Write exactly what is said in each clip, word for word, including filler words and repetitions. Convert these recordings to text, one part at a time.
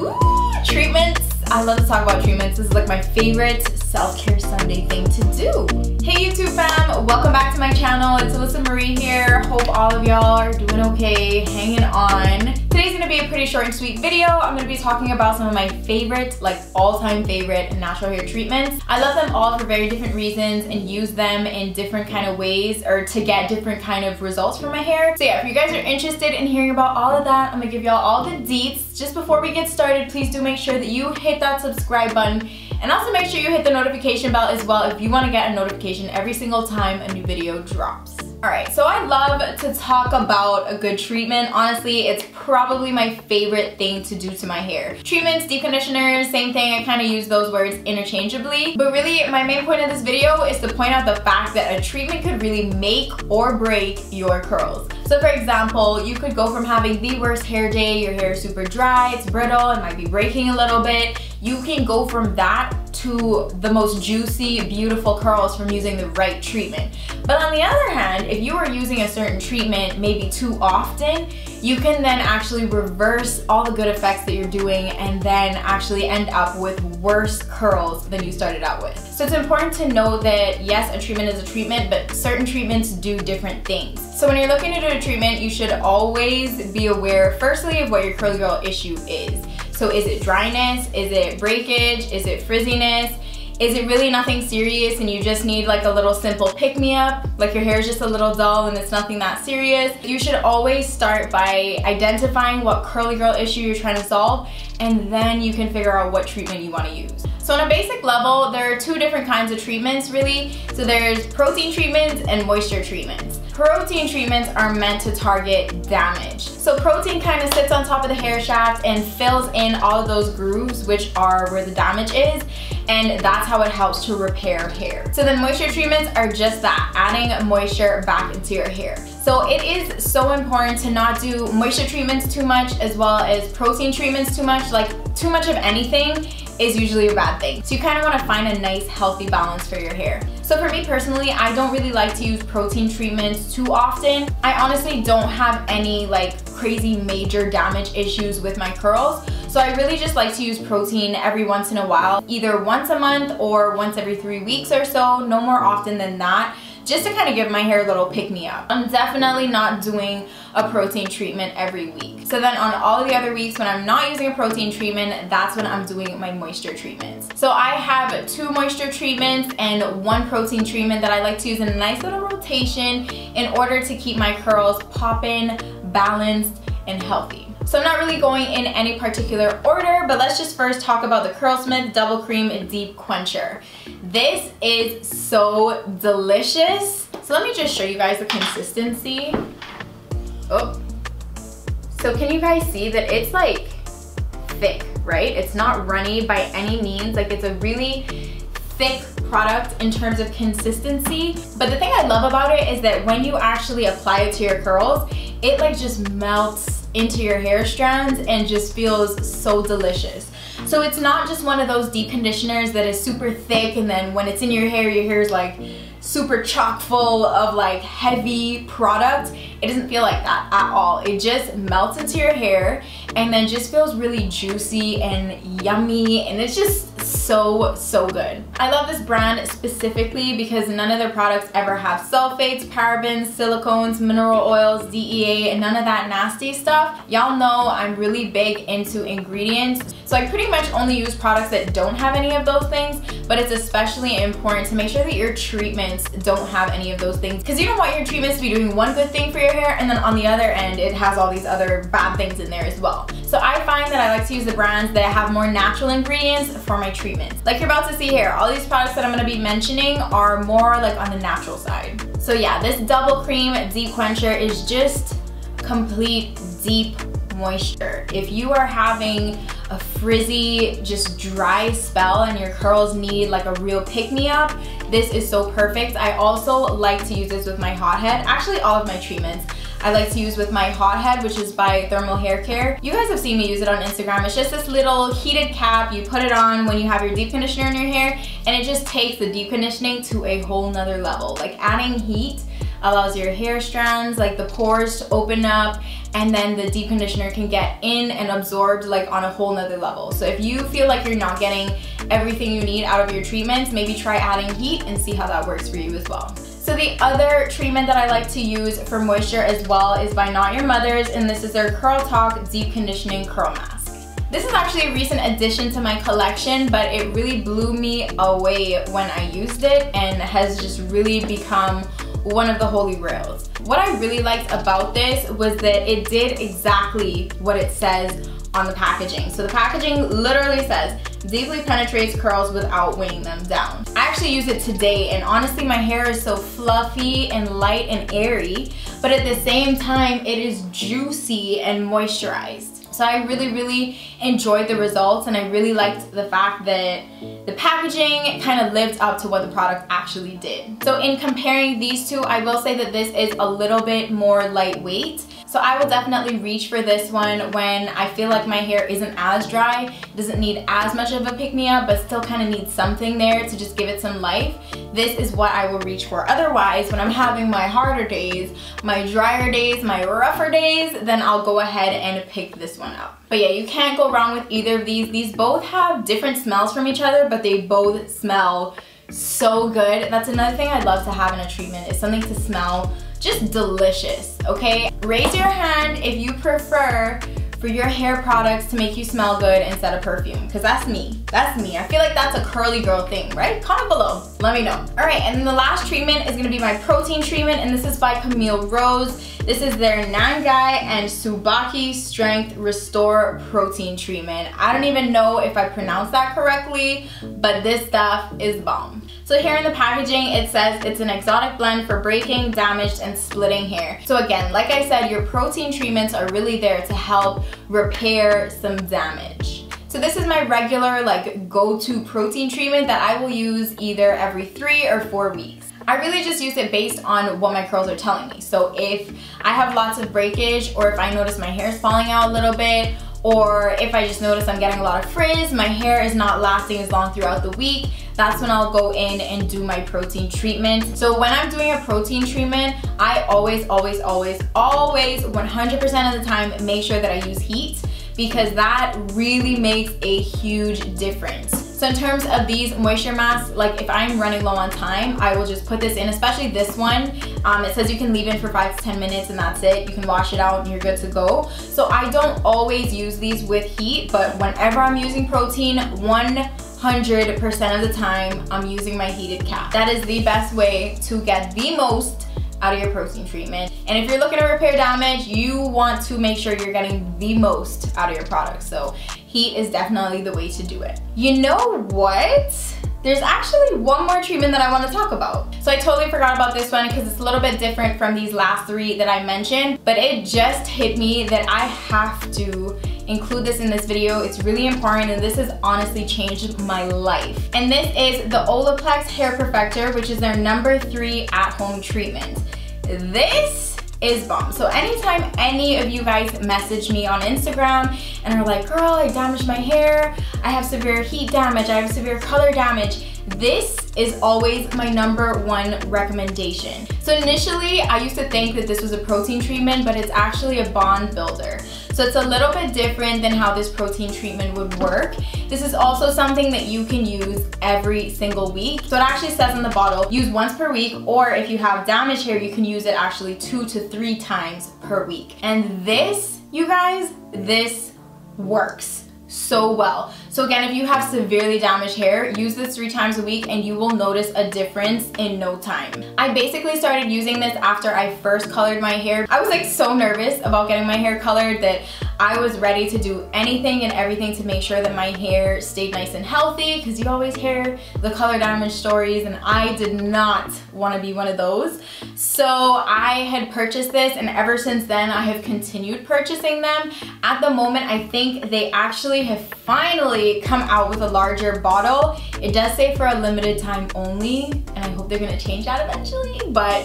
Ooh, treatments. I love to talk about treatments. This is like my favorite self-care Sunday thing to do. Hey YouTube fam, welcome back to my channel. It's Alyssa Marie here. Hope all of y'all are doing okay, hanging on. Today's gonna be a pretty short and sweet video. I'm gonna be talking about some of my favorite, like all-time favorite natural hair treatments. I love them all for very different reasons and use them in different kind of ways or to get different kind of results for my hair. So yeah, if you guys are interested in hearing about all of that, I'm gonna give y'all all the deets. Just before we get started, please do make sure that you hit that subscribe button, and also make sure you hit the notification bell as well if you want to get a notification every single time a new video drops. Alright, so I love to talk about a good treatment. Honestly, it's probably my favorite thing to do to my hair. Treatments, deep conditioners, same thing. I kind of use those words interchangeably. But really, my main point of this video is to point out the fact that a treatment could really make or break your curls. So for example, you could go from having the worst hair day, your hair is super dry, it's brittle, it might be breaking a little bit. You can go from that to the most juicy, beautiful curls from using the right treatment. But on the other hand, if you are using a certain treatment maybe too often, you can then actually reverse all the good effects that you're doing and then actually end up with worse curls than you started out with. So it's important to know that yes, a treatment is a treatment, but certain treatments do different things. So when you're looking to do a treatment, you should always be aware, firstly, of what your curly girl issue is. So is it dryness? Is it breakage? Is it frizziness? Is it really nothing serious and you just need like a little simple pick-me-up? Like your hair is just a little dull and it's nothing that serious? You should always start by identifying what curly girl issue you're trying to solve, and then you can figure out what treatment you want to use. So on a basic level, there are two different kinds of treatments really. So there's protein treatments and moisture treatments. Protein treatments are meant to target damage. So protein kind of sits on top of the hair shaft and fills in all of those grooves, which are where the damage is, and that's how it helps to repair hair. So then moisture treatments are just that, adding moisture back into your hair. So it is so important to not do moisture treatments too much as well as protein treatments too much. Like too much of anything is usually a bad thing. So you kind of want to find a nice healthy balance for your hair. So for me personally, I don't really like to use protein treatments too often. I honestly don't have any like crazy major damage issues with my curls. So I really just like to use protein every once in a while, either once a month or once every three weeks or so, no more often than that, just to kind of give my hair a little pick-me-up. I'm definitely not doing a protein treatment every week. So then on all of the other weeks when I'm not using a protein treatment, that's when I'm doing my moisture treatments. So I have two moisture treatments and one protein treatment that I like to use in a nice little rotation in order to keep my curls popping, balanced, and healthy. So I'm not really going in any particular order, but let's just first talk about the CurlSmith Double Cream Deep Quencher. This is so delicious. So let me just show you guys the consistency. Oh. So can you guys see that it's like thick, right? It's not runny by any means. Like it's a really thick product in terms of consistency. But the thing I love about it is that when you actually apply it to your curls, it like just melts into your hair strands and just feels so delicious. So it's not just one of those deep conditioners that is super thick and then when it's in your hair, your hair is like super chock full of like heavy product. It doesn't feel like that at all. It just melts into your hair and then just feels really juicy and yummy, and it's just so, so good. I love this brand specifically because none of their products ever have sulfates, parabens, silicones, mineral oils, D E A, and none of that nasty stuff. Y'all know I'm really big into ingredients, so I pretty much only use products that don't have any of those things, but it's especially important to make sure that your treatments don't have any of those things, because you don't want your treatments to be doing one good thing for your hair and then on the other end it has all these other bad things in there as well. So I find that I like to use the brands that have more natural ingredients for my treatments. Like you're about to see here, all these products that I'm going to be mentioning are more like on the natural side. So yeah, this Double Cream Deep Quencher is just complete deep moisture. If you are having a frizzy, just dry spell and your curls need like a real pick-me-up, this is so perfect. I also like to use this with my hot head. Actually, all of my treatments I like to use with my hot head, which is by Thermal Hair Care. You guys have seen me use it on Instagram. It's just this little heated cap. You put it on when you have your deep conditioner in your hair, and it just takes the deep conditioning to a whole nother level. Like adding heat allows your hair strands, like the pores, to open up, and then the deep conditioner can get in and absorbed like on a whole nother level. So if you feel like you're not getting everything you need out of your treatments, maybe try adding heat and see how that works for you as well. So the other treatment that I like to use for moisture as well is by Not Your Mother's, and this is their Curl Talk Deep Conditioning Curl Mask. This is actually a recent addition to my collection, but it really blew me away when I used it and has just really become one of the holy grails. What I really liked about this was that it did exactly what it says on the packaging. So the packaging literally says, deeply penetrates curls without weighing them down. I actually used it today, and honestly my hair is so fluffy and light and airy, but at the same time it is juicy and moisturized. So I really, really enjoyed the results, and I really liked the fact that the packaging kind of lived up to what the product actually did. So in comparing these two, I will say that this is a little bit more lightweight. So I will definitely reach for this one when I feel like my hair isn't as dry, doesn't need as much of a pick-me-up, but still kind of needs something there to just give it some life. This is what I will reach for. Otherwise, when I'm having my harder days, my drier days, my rougher days, then I'll go ahead and pick this one up. But yeah, you can't go wrong with either of these. These both have different smells from each other, but they both smell so good. That's another thing I'd love to have in a treatment, is something to smell just delicious, okay? Raise your hand if you prefer for your hair products to make you smell good instead of perfume, because that's me, that's me. I feel like that's a curly girl thing, right? Comment below, let me know. All right, and then the last treatment is gonna be my protein treatment, and this is by Camille Rose. This is their Nangai and Tsubaki Strength Restore Protein Treatment. I don't even know if I pronounced that correctly, but this stuff is bomb. So here in the packaging, it says it's an exotic blend for breaking, damaged, and splitting hair. So again, like I said, your protein treatments are really there to help repair some damage. So this is my regular, like, go-to protein treatment that I will use either every three or four weeks. I really just use it based on what my curls are telling me. So if I have lots of breakage, or if I notice my hair is falling out a little bit, or if I just notice I'm getting a lot of frizz, my hair is not lasting as long throughout the week, that's when I'll go in and do my protein treatment. So when I'm doing a protein treatment, I always, always, always, always, one hundred percent of the time, make sure that I use heat, because that really makes a huge difference. So in terms of these moisture masks, like if I'm running low on time, I will just put this in, especially this one. Um, it says you can leave in for five to ten minutes and that's it. You can wash it out and you're good to go. So I don't always use these with heat, but whenever I'm using protein, one hundred percent of the time, I'm using my heated cap. That is the best way to get the most out of your protein treatment. And if you're looking to repair damage, you want to make sure you're getting the most out of your product. So heat is definitely the way to do it. You know what? There's actually one more treatment that I want to talk about. So I totally forgot about this one because it's a little bit different from these last three that I mentioned, but it just hit me that I have to include this in this video. It's really important, and this has honestly changed my life. And this is the Olaplex Hair Perfector, which is their number three at-home treatment. This is bomb. So anytime any of you guys message me on Instagram and are like, girl, I damaged my hair, I have severe heat damage, I have severe color damage, this is always my number one recommendation. So initially, I used to think that this was a protein treatment, but it's actually a bond builder. So it's a little bit different than how this protein treatment would work. This is also something that you can use every single week. So it actually says on the bottle, use once per week, or if you have damaged hair, you can use it actually two to three times per week. And this, you guys, this works so well. So again, if you have severely damaged hair, use this three times a week and you will notice a difference in no time. I basically started using this after I first colored my hair. I was like so nervous about getting my hair colored that I was ready to do anything and everything to make sure that my hair stayed nice and healthy, because you always hear the color damage stories, and I did not want to be one of those. So I had purchased this, and ever since then I have continued purchasing them. At the moment, I think they actually have finally come out with a larger bottle. It does say for a limited time only, and I hope they're going to change that eventually, but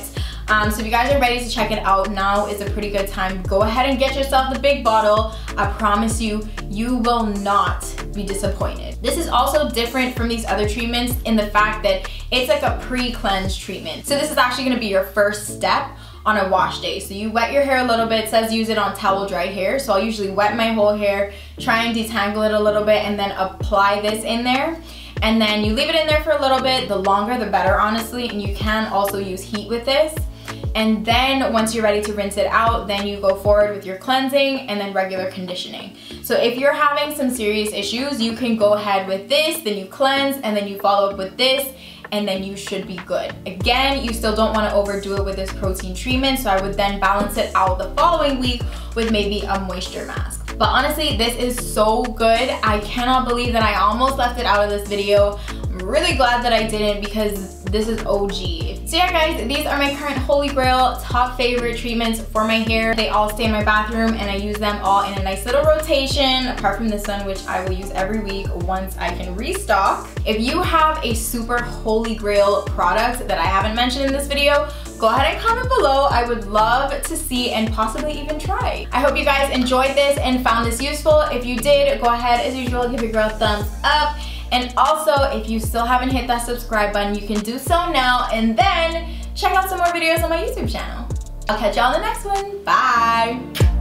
Um, so if you guys are ready to check it out, now is a pretty good time. Go ahead and get yourself the big bottle. I promise you, you will not be disappointed. This is also different from these other treatments in the fact that it's like a pre-cleanse treatment. So this is actually gonna be your first step on a wash day. So you wet your hair a little bit. It says use it on towel dry hair. So I'll usually wet my whole hair, try and detangle it a little bit, and then apply this in there. And then you leave it in there for a little bit. The longer the better, honestly, and you can also use heat with this. And then once you're ready to rinse it out, then you go forward with your cleansing and then regular conditioning. So if you're having some serious issues, you can go ahead with this, then you cleanse, and then you follow up with this, and then you should be good. Again, you still don't want to overdo it with this protein treatment, so I would then balance it out the following week with maybe a moisture mask. But honestly, this is so good. I cannot believe that I almost left it out of this video. I'm really glad that I didn't, because this is O G. So yeah guys, these are my current holy grail top favorite treatments for my hair. They all stay in my bathroom and I use them all in a nice little rotation, apart from this one, which I will use every week once I can restock. If you have a super holy grail product that I haven't mentioned in this video, go ahead and comment below. I would love to see and possibly even try. I hope you guys enjoyed this and found this useful. If you did, go ahead as usual, give your girl a thumbs up. And also, if you still haven't hit that subscribe button, you can do so now, and then check out some more videos on my YouTube channel. I'll catch y'all in the next one. Bye.